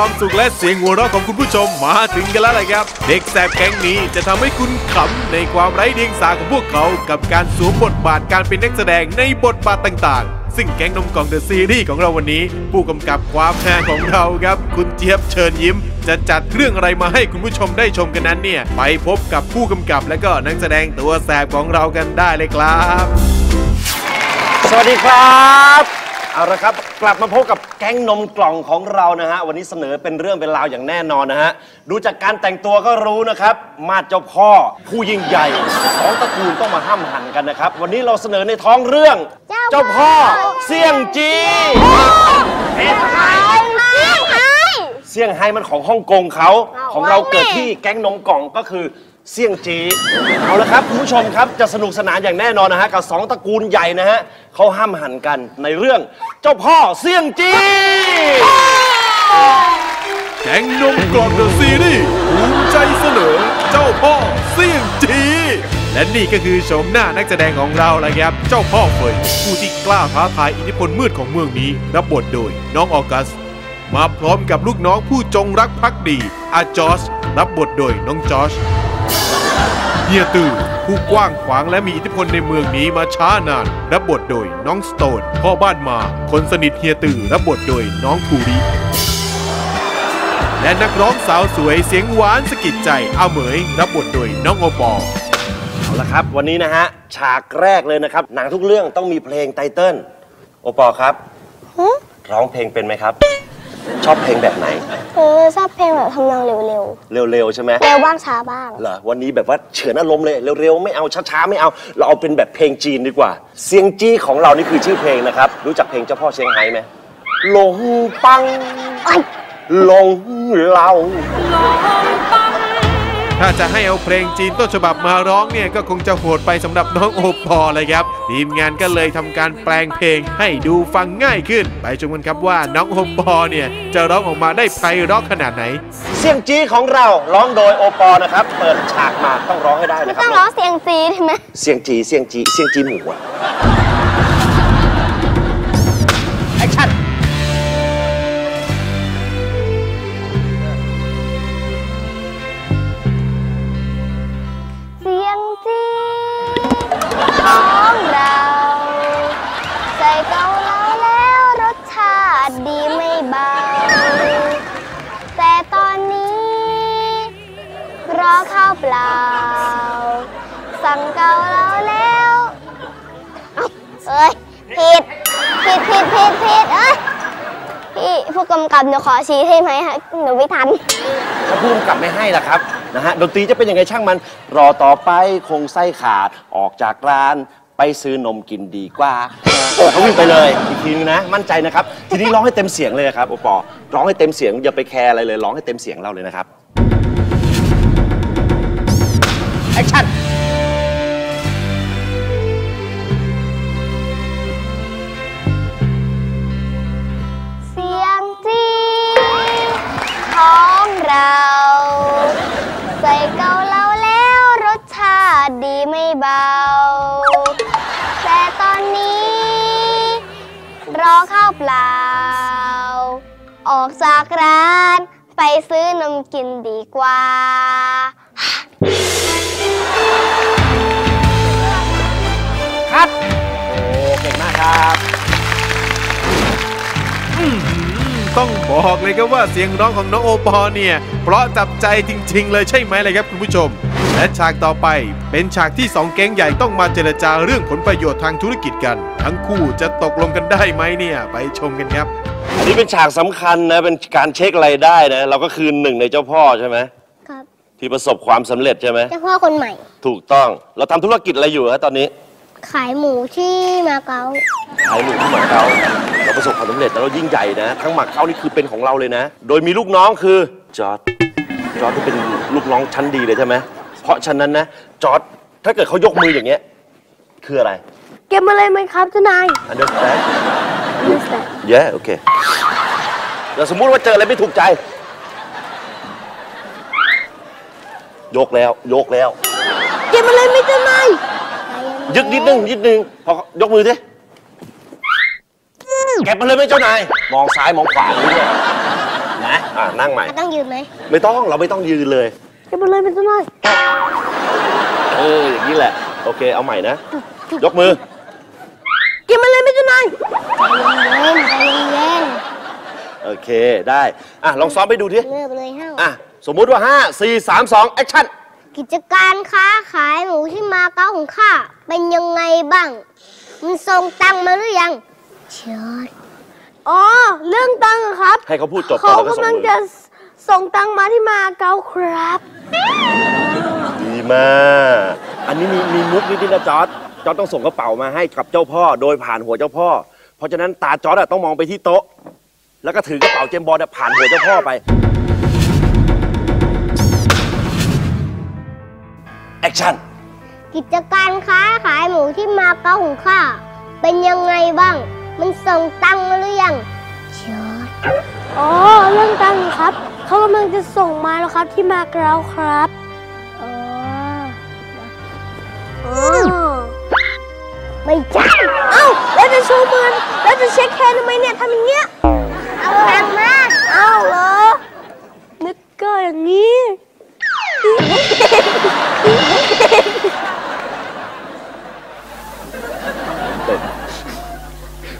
ความสุขและเสียงหัวเราะของคุณผู้ชมมาถึงกันแล้วเลยครับเด็กแสบแก๊งนี้จะทำให้คุณขำในความไร้เดียงสาของพวกเขากับการสวมบทบาทการเป็นนักแสดงในบทบาทต่างๆซึ่งแก๊งนมกล่องเดอะซีรีส์ของเราวันนี้ผู้กำกับความฮาของเราครับคุณเจี๊ยบเชิญยิ้มจะจัดเรื่องอะไรมาให้คุณผู้ชมได้ชมกันนั้นเนี่ยไปพบกับผู้กำกับและก็นักแสดงตัวแสบของเรากันได้เลยครับสวัสดีครับเอาละครับกลับมาพบกับแก๊งนมกล่องของเรานะฮะวันนี้เสนอเป็นเรื่องเป็นราวอย่างแน่นอนนะฮะดูจากการแต่งตัวก็รู้นะครับมาดเจ้าพ่อผู้ยิ่งใหญ่ของตระกูลต้องมาห้ามหันกันนะครับวันนี้เราเสนอในท้องเรื่องเจ้าพ่อเซี่ยงจีเซี่ยงไฮ้มันของฮ่องกงเขาของเราเกิดที่แก๊งนมกล่องก็คือเซี่ยงจีเอาละครับคุณผู้ชมครับจะสนุกสนานอย่างแน่นอนนะฮะกับสองตระกูลใหญ่นะฮะเขาห้ามหันกันในเรื่องเจ้าพ่อเซี่ยงจีแก๊งนมกล่องเดอะซีรีส์ภูมิใจเสนอเจ้าพ่อเซี่ยงจีและนี่ก็คือโฉมหน้านักแสดงของเราละครับเจ้าพ่อเฟยผู้ที่กล้าท้าทายอิทธิพลมืดของเมืองนี้รับบทโดยน้องออกัสมาพร้อมกับลูกน้องผู้จงรักภักดีอาจอชรับบทโดยน้องจอชเฮียตือผู้กว้างขวางและมีอิทธิพลในเมืองนี้มาช้านานรับบทโดยน้องสโตนพ่อบ้านมาคนสนิทเฮียตือรับบทโดยน้องภูริและนักร้องสาวสวยเสียงหวานสะกิดใจอาเหมยรับบทโดยน้องโอปอเอาละครับวันนี้นะฮะฉากแรกเลยนะครับหนังทุกเรื่องต้องมีเพลงไตเติ้ลโอปอครับร้องเพลงเป็นไหมครับชอบเพลงแบบไหนชอบเพลงแบบทำนองเร็วๆใช่ไหมเร็วบ้างช้าบ้างเหรอวันนี้แบบว่าเฉือนอารมณ์เลยเร็วๆไม่เอาช้าๆไม่เอาเราเอาเป็นแบบเพลงจีนดีกว่าเซี่ยงจี้ของเรานี่คือชื่อเพลงนะครับรู้จักเพลงเจ้าพ่อเซี่ยงไฮ้ไหมหลงปังหลงเราถ้าจะให้เอาเพลงจีนต้นฉบับมาร้องเนี่ยก็คงจะโหดไปสำหรับน้องโอปอเลยครับทีมงานก็เลยทำการแปลงเพลงให้ดูฟังง่ายขึ้นไปชมกันครับว่าน้องโอปอเนี่ยจะร้องออกมาได้ไพเราะขนาดไหนเสียงจีของเราร้องโดยโอปอนะครับเปิดฉากมาต้องร้องให้ได้นะครับต้องร้องเสียงจีใช่ไหมเสียงจีเสียงจีหมูอะแอคชั่นเปล่าสั่งเกาแล้วเอ้ยผิดเอ้ยพี่ผู้กำกับหนูขอชี้ให้ไหมฮะหนูไม่ทันถ้าผู้กำกับไม่ให้ล่ะครับนะฮะดนตรีจะเป็นยังไงช่างมันรอต่อไปคงไส้ขาดออกจากร้านไปซื้อนมกินดีกว่าเขาวิ่งไปเลยอีกทีนึงนะมั่นใจนะครับทีนี้ร้องให้เต็มเสียงเลยครับโอปอร้องให้เต็มเสียงอย่าไปแคร์อะไรเลยร้องให้เต็มเสียงเราเลยนะครับแอคชั่นเสียงจีของเราใส่เกาเหลาแล้วรสชาติดีไม่เบาแต่ตอนนี้รอข้าวเปล่าออกจากร้านไปซื้อนมกินดีกว่าครับโอ้เก่งมากครับต้องบอกเลยครับว่าเสียงร้องของน้องโอปอเนี่ยเพราะจับใจจริงๆเลยใช่ไหมเลยครับคุณผู้ชมและฉากต่อไปเป็นฉากที่2แก๊งใหญ่ต้องมาเจรจาเรื่องผลประโยชน์ทางธุรกิจกันทั้งคู่จะตกลงกันได้ไหมเนี่ยไปชมกันครับอันนี้เป็นฉากสำคัญนะเป็นการเช็ครายได้นะเราก็คือหนึ่งในเจ้าพ่อใช่ไหมครับที่ประสบความสำเร็จใช่ไหมเจ้าพ่อคนใหม่ถูกต้องเราทำธุรกิจอะไรอยู่ฮะตอนนี้ขายหมูที่มาเก๊าขายหมูที่มาเก๊าเราประสบความสำเร็จแล้วเรายิ่งใหญ่นะทั้งมาเก๊านี่คือเป็นของเราเลยนะโดยมีลูกน้องคือจอร์ดที่เป็นลูกน้องชั้นดีเลยใช่ไหมเพราะฉะนั้นนะจอร์ดถ้าเกิดเขายกมืออย่างเงี้ยคืออะไรเก็บมาเลยไหมครับเจ้านายอันเดอร์สแตนด์เย้โอเคเดี๋ยวสมมุติว่าเจออะไรไม่ถูกใจยกแล้วเก็บมาเลยไม่เจ้านายยึดนิดนึงพอยกมือดิเก็บมาเลยไม่เจ้านายมองซ้ายมองขวาด้วย นะนั่งใหม่ต้องยืนไหมไม่ต้องเราไม่ต้องยืนเลยไปเลยเป็นต้นเลยอย่างนี้แหละโอเคเอาใหม่นะยกมือกินมาเลยไม่ต้องนายเย็นโอเคได้อ่ะลองซ้อมไปดูดิเริ่มเลยห้าอ่ะสมมุติว่า5 4 3 2แอคชั่นกิจการค้าขายหมูที่มาเก๊าของข้าเป็นยังไงบ้างมันส่งตังมาหรือยังเชิญอ๋อเรื่องตังครับให้เขาพูดจบเขากำลังจะส่งตังมาที่มาเก๊าครับดีมากอันนี้มีมุกนิดนึงนะจอร์จต้องส่งกระเป๋ามาให้กับเจ้าพ่อโดยผ่านหัวเจ้าพ่อเพราะฉะนั้นตาจอร์จต้องมองไปที่โต๊ะแล้วก็ถือกระเป๋าเจมส์บอนด์ผ่านหัวเจ้าพ่อไปแอคชั่นกิจการค้าขายหมูที่มาเก๊าของข้าเป็นยังไงบ้างมันส่งตังมาหรือยังจอร์จอ๋อเรื่องตังครับเขากำลังจะส่งมาแล้วครับที่มาเก๊าครับไม่ใช่เอ้าแล้วจะชูมือแล้วจะเช็คแค่ทำไมเนี่ยทำอย่างเงี้ยเอาตังมาเอาเหรอนึกก็อย่างนี้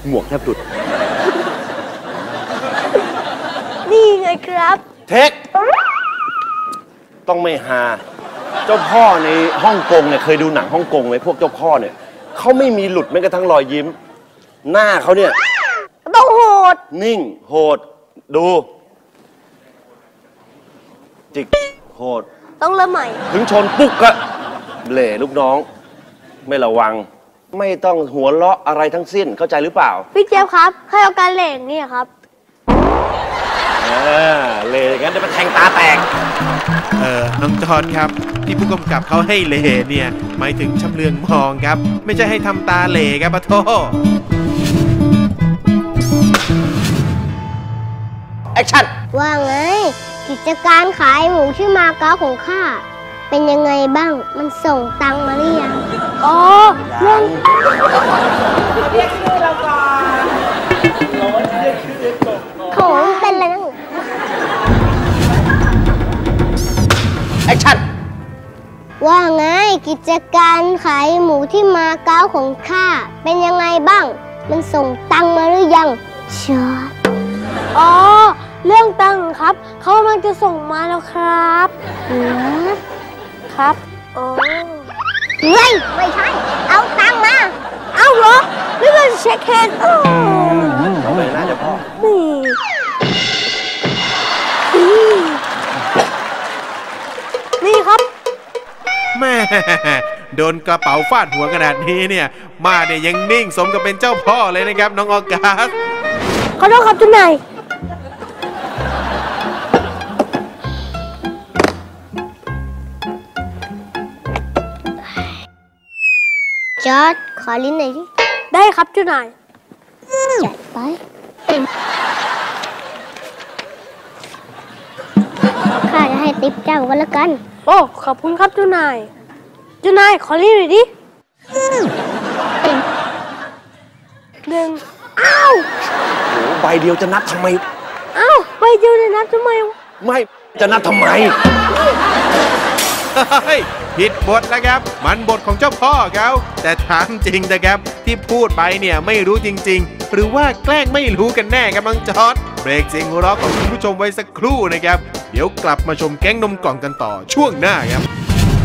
หมวกแทบหลุดนี่ไงครับเทคต้องไม่หาเจ้าพ่อในฮ่องกงเนี่ยเคยดูหนังฮ่องกงไหมพวกเจ้าพ่อเนี่ยเขาไม่มีหลุดแม้กระทั่งรอยยิ้มหน้าเขาเนี่ยต้องโหดนิ่งโหดดูจิกโหดต้องเริ่มใหม่ถึงชนปุ๊กกะเหล่ลูกน้องไม่ระวังไม่ต้องหัวเราะอะไรทั้งสิ้นเข้าใจหรือเปล่าพี่เจี๊ยบครับให้เอาการเหล่นี่ครับเหล่อย่างนั้นจะมาแทงตาแตกน้องจอร์จครับที่ผู้กำกับเขาให้เหล่เนี่ยหมายถึงชำเลืองมองครับไม่ใช่ให้ทำตาเหล่ครับปะโทแอคชั่นว่าไงกิจการขายหมูที่มาเก๊าของข้าเป็นยังไงบ้างมันส่งตังมาหรือยังอ๋อเรื่องเรียกชื่อเราก่อนของเป็นอะไรนั่งแอคชั่นว่าไงกิจการขายหมูที่มาเก๊าของข้าเป็นยังไงบ้างมันส่งตังมาหรือยังเชิญอ๋อเรื่องตังครับเขากำลังจะส่งมาแล้วครับครับอ๋อไม่ใช่เอาตังมาเอาเหรอนี่มันเช็คแฮนด์เอาเลยนะเดี๋ยวพ่อนี่ครับแม่โดนกระเป๋าฟาดหัวขนาดนี้เนี่ยมาเนี่ยยังนิ่งสมกับเป็นเจ้าพ่อเลยนะครับน้องออกัสขอโทษครับทุกนายจอร์จขอลิ้นหน่อยดิได้ครับทุกนายจัดไปข้าจะให้ติ๊บเจ้ากันละกันโอ้ขอบคุณครับทุกนายขอลิ้นหน่อยดิ1อ้าวใบเดียวจะนับทำไมอ้าวใบเดียวจะนับทำไมไม่จะนับทำไมผิดบทแล้วครับมันบทของเจ้าพ่อเขาแต่ถามจริงนะครับที่พูดไปเนี่ยไม่รู้จริงๆหรือว่าแกล้งไม่รู้กันแน่กำลังจอดเบรกเสียงหัวเราะของคุณผู้ชมไว้สักครู่นะครับเดี๋ยวกลับมาชมแก๊งนมกล่องกันต่อช่วงหน้าครับ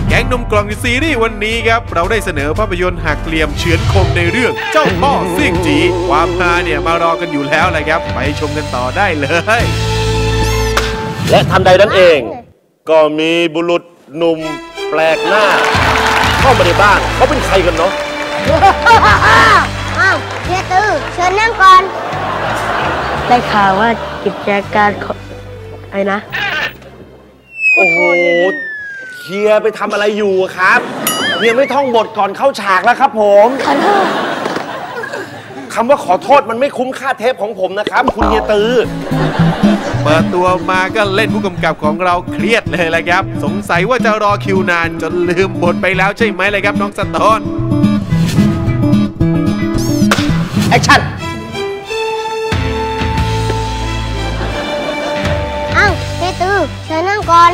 แก๊งนมกล่องในซีรีส์วันนี้ครับเราได้เสนอภาพยนตร์หักเหลี่ยมเฉือนคมในเรื่องเจ้าพ่อเสี่ยงจีความฮาเนี่ยมารอกันอยู่แล้วเลยครับไปชมกันต่อได้เลยและทันใดนั้นเองก็มีบุรุษหนุ่มแปลกหน้าเข้ามาในบ้านเขาเป็นใครกันเนาะอ้าวเฮียตือเชิญนั่งก่อนได้ข่าวว่ากิจการไอ้นะโอ้โหเฮียไปทำอะไรอยู่ครับเฮียไม่ท่องบทก่อนเข้าฉากแล้วครับผมขอโทษคำว่าขอโทษมันไม่คุ้มค่าเทปของผมนะครับคุณเฮียตือเปิดตัวมาก็เล่นผู้กำกับของเราเครียดเลยแหละครับสงสัยว่าจะรอคิวนานจนลืมบทไปแล้วใช่ไหมเลยครับน้องสตอนแอคชั่น ก่อน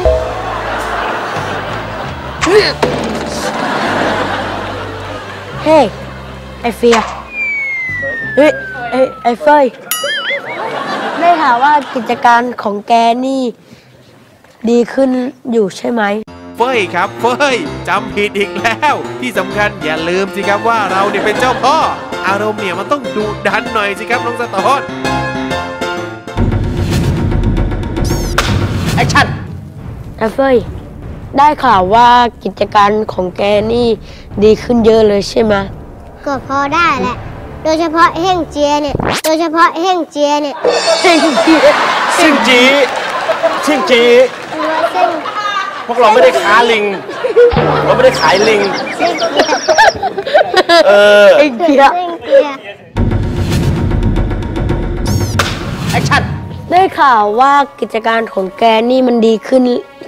เฮ้ยไอเฟียเฮ้ยไอเฟยได้ข่าวว่ากิจการของแกนี่ดีขึ้นอยู่ใช่ไหมเฟยครับเฟยจำผิดอีกแล้วที่สำคัญอย่าลืมสิครับว่าเราเนี่ยเป็นเจ้าพ่ออารมณ์เนี่ยมันต้องดุดันหน่อยสิครับน้องสะท้อนไอชันไอเฟยได้ข่าวว่ากิจการของแกนี่ดีขึ้นเยอะเลยใช่ไหมก็พอได้แหละโดยเฉพาะเฮงเจียเนี่ยโดยเฉพาะเฮงเจียเนี่ยเฮงเจียเฮงจีเฮงจีพวกเราไม่ได้ค้าลิงเราไม่ได้ขายลิงเฮงเจียไอชัดได้ข่าวว่ากิจการของแกนี่มันดีขึ้น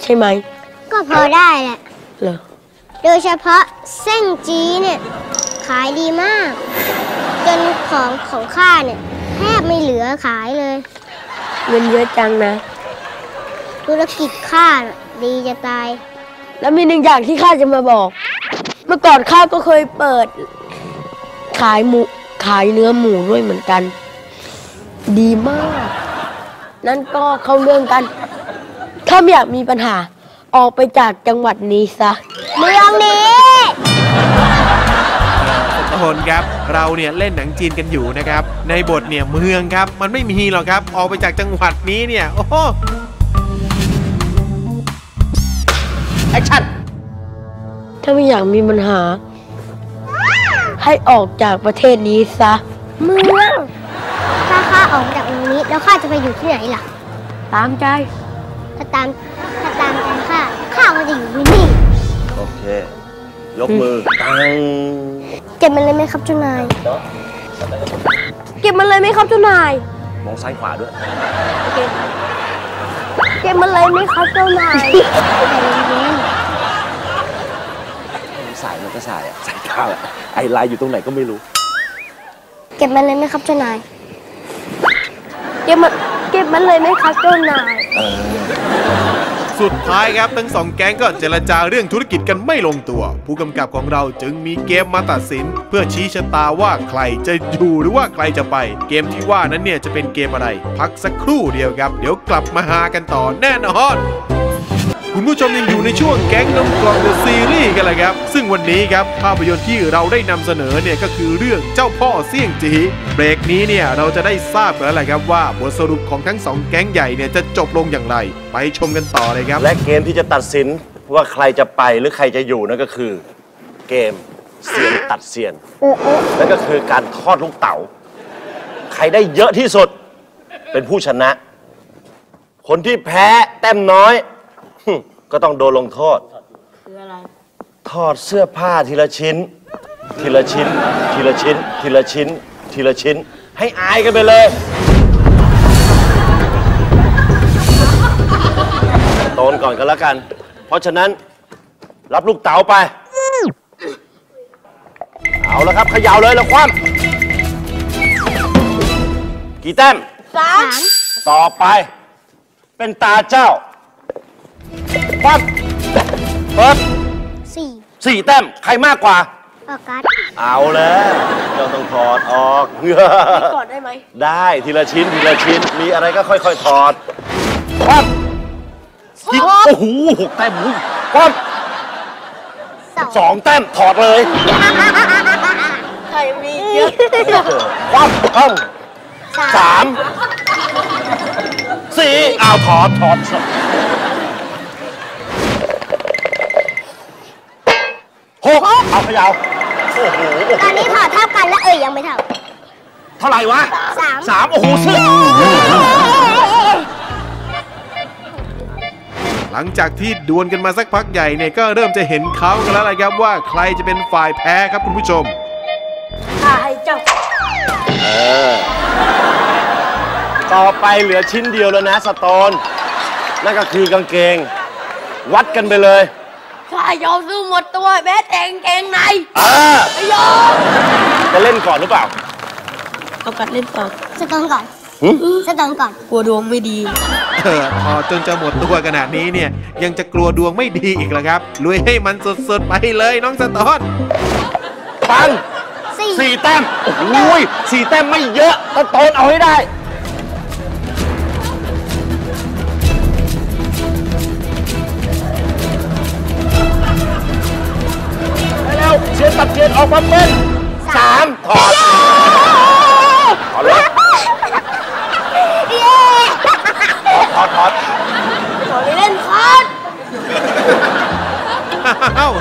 ใช่ไหมก็พอได้แหละโดยเฉพาะเส้นจีเนี่ยขายดีมากจนของข้าเนี่ยแทบไม่เหลือขายเลยเงินเยอะจังนะธุรกิจข้าดีจะตายแล้วมีหนึ่งอย่างที่ข้าจะมาบอกเมื่อก่อนข้าก็เคยเปิดขายเนื้อหมูด้วยเหมือนกันดีมากนั่นก็เข้าเรื่องกันถ้าไม่อยากมีปัญหาออกไปจากจังหวัดนี้ซะเมืองนี้สะท้อนครับเราเนี่ยเล่นหนังจีนกันอยู่นะครับในบทเนี่ยเมืองครับมันไม่มีหรอกครับออกไปจากจังหวัดนี้เนี่ยโอ้โหแอคชั่นถ้าไม่อยากมีปัญหาให้ออกจากประเทศนี้ซะเมืองถ้าข้าออกจากเมืองนี้แล้วข้าจะไปอยู่ที่ไหนล่ะตามใจถ้าตามใจข้าก็จะอยู่ที่นี่โอเคยกมือเก็บมันเลยไหมครับเจ้านายเก็บมันเลยไหมครับเจ้านายมองซ้ายขวาด้วยเก็บมันเลยไหมครับเจ้านายสายมันก็สายอะสายตาอะไอลายอยู่ตรงไหนก็ไม่รู้เก็บมันเลยไหมครับเจ้านายเก็บมันเลยไหมครับเจ้านายสุดท้ายครับทั้งสองแก๊งก็เจรจาเรื่องธุรกิจกันไม่ลงตัวผู้กำกับของเราจึงมีเกมมาตัดสินเพื่อชี้ชะตาว่าใครจะอยู่หรือว่าใครจะไปเกมที่ว่านั้นเนี่ยจะเป็นเกมอะไรพักสักครู่เดียวครับเดี๋ยวกลับมาหากันต่อแน่นอนคุณผู้ชมยังอยู่ในช่วงแก๊งน้ำกรองเดอะซีรีส์กันเลยครับซึ่งวันนี้ครับภาพยนตร์ที่เราได้นำเสนอเนี่ยก็คือเรื่องเจ้าพ่อเสี่ยงจีเบรกนี้เนี่ยเราจะได้ทราบกันแล้วแหละครับว่าบทสรุปของทั้งสองแก๊งใหญ่เนี่ยจะจบลงอย่างไรไปชมกันต่อเลยครับและเกมที่จะตัดสินว่าใครจะไปหรือใครจะอยู่นั่นก็คือเกมเสี่ยงตัดเสี่ยงนั่นก็คือการทอดลูกเต๋าใครได้เยอะที่สุดเป็นผู้ชนะคนที่แพ้แต้มน้อยก็ต้องโดนลงโทษคืออะไรถอดเสื้อผ้าทีละชิ้นทีละชิ้นทีละชิ้นทีละชิ้นทีละชิ้นให้อายกันไปเลยโดนก่อนกันแล้วกันเพราะฉะนั้นรับลูกเต๋าไปเอาละครับเขย่าเลยแล้วคว่ำกี่แต้มสามต่อไปเป็นตาเจ้าปั๊บปั๊บสี่แต้มใครมากกว่าออกการ์ดเอาแล้วเราต้องถอดออกถอดได้ไหมได้ทีละชิ้นทีละชิ้นมีอะไรก็ค่อยๆถอดปั๊บโอ้โห6แต้มปั๊บ2แต้มถอดเลยใครมีเยอะปั๊บปั๊บ3 4เอาถอดเอาขยาวโอ้โหตอนนี้ถอดเท่ากันแล้วยังไม่เท่าเท่าไหร่วะ3โอ้โหซึ่งหลังจากที่ดวลกันมาสักพักใหญ่เนี่ยก็เริ่มจะเห็นเขากันแล้วนะครับว่าใครจะเป็นฝ่ายแพ้ครับคุณผู้ชมข้าให้เจ้าต่อไปเหลือชิ้นเดียวแล้วนะสตอนนั่นก็คือกางเกงวัดกันไปเลยข้ายอมซื้อหมดตัวแม้แต่กางเกงในไม่ยอมจะเล่นก่อนหรือเปล่าเอากัดเล่นก่อนสตองก่อนกลัวดวงไม่ดี พอจนจะหมดตัวขนาดนี้เนี่ยยังจะกลัวดวงไม่ดีอีกเหรอครับลุยให้มันสุดๆไปเลยน้องสตอดปังสี่แต้มโอ้ยสี่แต้มไม่เยอะสตอดเอาให้ได้แล้วเชียนตัดเชียนออกมาเป็นสามถอด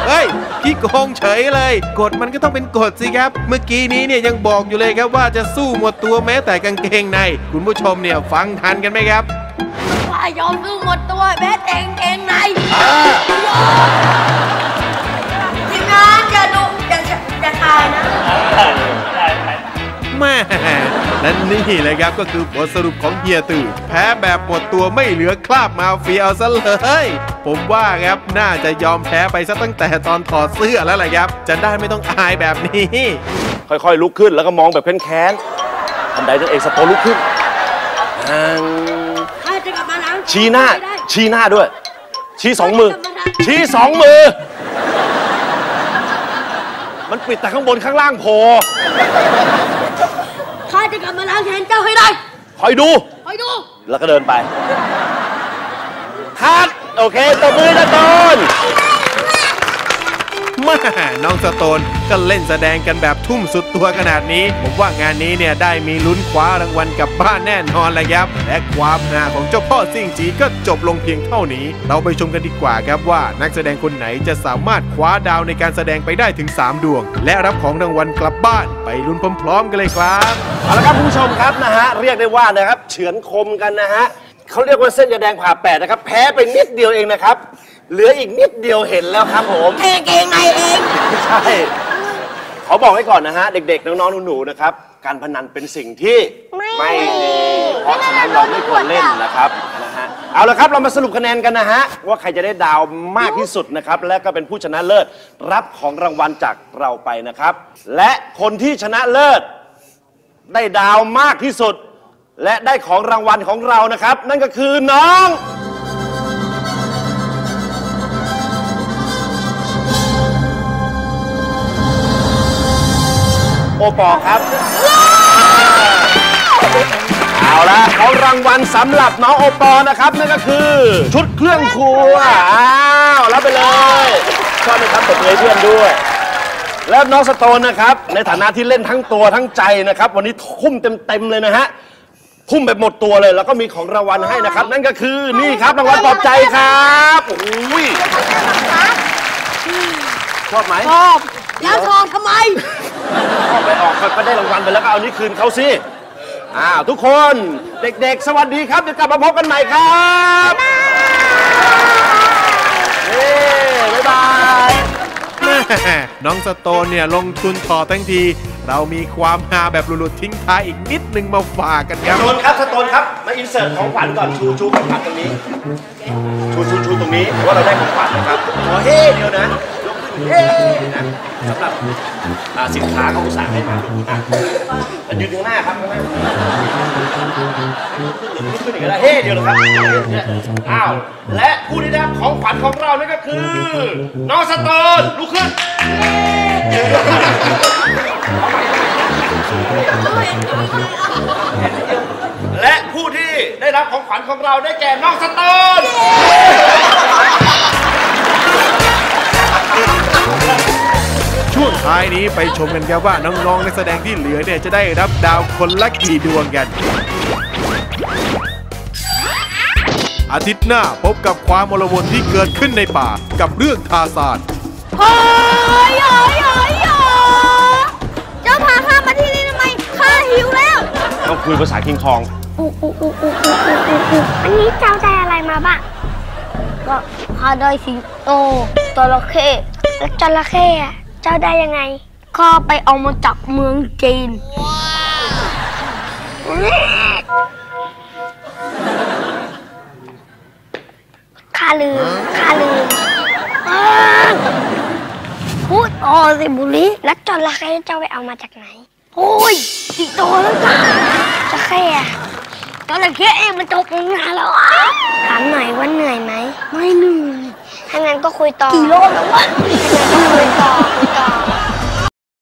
เฮ้ยพี่โกงเฉยเลยกฎมันก็ต้องเป็นกฎสิครับเมื่อกี้นี้เนี่ยยังบอกอยู่เลยครับว่าจะสู้หมดตัวแม้แต่กางเกงในคุณผู้ชมเนี่ยฟังทันกันไหมครับว่ายอมสู้หมดตัวแม้แต่กางเกงในทีมงานจะดุจะตายนะแม่นั่นนี่เลยครับก็คือบทสรุปของเฮียตู่แพ้แบบหมดตัวไม่เหลือคราบมาเฟียเอาซะเลยผมว่าครับน่าจะยอมแพ้ไปซะตั้งแต่ตอนถอดเสื้อแล้วแหละครับจะได้ไม่ต้องอายแบบนี้ค่อยๆลุกขึ้นแล้วก็มองแบบแค้นๆทันใดนั้นเองสตอลุกขึ้นชี้หน้าด้วยชี้สองมือชี้สองมือมันปิดแต่ข้างบนข้างล่างโผล่ข้าจะกลับมาล้างแค้นเจ้าให้ได้คอยดูแล้วก็เดินไปทัดโอเคตบมือนะตนแม่น้องสโตนก็เล่นแสดงกันแบบทุ่มสุดตัวขนาดนี้ผมว่างานนี้เนี่ยได้มีลุ้นคว้ารางวัลกลับบ้านแน่นอนเลยครับและความหาของเจ้าพ่อซิ่งจีก็จบลงเพียงเท่านี้เราไปชมกันดีกว่าครับว่านักแสดงคนไหนจะสามารถคว้าดาวในการแสดงไปได้ถึง3ดวงและรับของรางวัลกลับบ้านไปลุ้นพร้อมๆกันเลยครับเอาละครับผู้ชมครับนะฮะเรียกได้ว่านะครับเฉือนคมกันนะฮะเขาเรียกว่าเส้นยาแดงผ่าแปดนะครับแพ้ไปนิดเดียวเองนะครับเหลืออีกนิดเดียวเห็นแล้วครับผมเองเองใช่ขอบอกไว้ก่อนนะฮะเด็กๆน้องๆหนูๆนะครับการพนันเป็นสิ่งที่ไม่ดีเพราะฉะนั้นเราไม่ควรเล่นนะครับนะฮะเอาละครับเรามาสรุปคะแนนกันนะฮะว่าใครจะได้ดาวมากที่สุดนะครับและก็เป็นผู้ชนะเลิศรับของรางวัลจากเราไปนะครับและคนที่ชนะเลิศได้ดาวมากที่สุดและได้ของรางวัลของเรานะครับนั่นก็คือน้องโอปอครับเอาละของรางวัลสำหรับน้องโอปอนะครับนั่นก็คือชุดเครื่องครัวอ้าวรับไปเลยชอบไหมครับตบมือเพื่อนด้วยแล้วน้องสโตนนะครับในฐานะที่เล่นทั้งตัวทั้งใจนะครับวันนี้ทุ่มเต็มๆเลยนะฮะทุ่มแบบหมดตัวเลยแล้วก็มีของรางวัลให้นะครับนั่นก็คือนี่ครับรางวัลปลอบใจครับโอ้ยชอบไหมชอบแล้วชอบทำไมชอบไปออกก็ได้รางวัลไปแล้วก็เอานี้คืนเขาสิทุกคนเด็กๆสวัสดีครับเดี๋ยวกลับมาพบกันใหม่ครับบ๊ายบายน้องสโตนเนี่ยลงทุนต่อทั้งทีเรามีความฮาแบบหลุดๆทิ้งท้ายอีกนิดนึงมาฝากกันครับสโตนครับมาอินเสิร์ตของขวัญก่อนชูของขวัญตรงนี้ชูตรงนี้ว่าเราได้ของขวัญนะครับขอเฮ้เดียวนะยกขึ้นเฮ้นะสำหรับสินค้าของอุตสาหกรรมยืนข้างหน้าครับขึ้นอีกแล้วเฮ้เดียวเลยครับอ้าวและผู้ที่ได้ของขวัญของเรานั่นก็คือน้องสโตนลุกขึ้นและผู้ที่ได้รับของขวัญของเราได้แก่น้องสโตนช่วงท้ายนี้ไปชมกันครับว่าน้องๆนักแสดงที่เหลือเนี่ยจะได้รับดาวคนละกี่ดวงกันอาทิตย์หน้าพบกับความโมโลวนที่เกิดขึ้นในป่ากับเรื่องทาซานเจ้าพาข้ามาที่นี่ทำไมข้าหิวแล้วต้องคุยภาษาคิงคองอันนี้เจ้าได้อะไรมาบ้างก็ข้าได้สิงโตจระเข้แล้วจระเข้เจ้าได้ยังไงข้าไปเอามาจากเมืองจีนข้าลืมพูดออสิบุรีแล้วจระเข้เจ้าไปเอามาจากไหนโอ้ยสิงโตแล้วจ้าจระเข้มันตกลงมาแล้ว คุยต่อกี่รอบแล้ววะคุยต่อ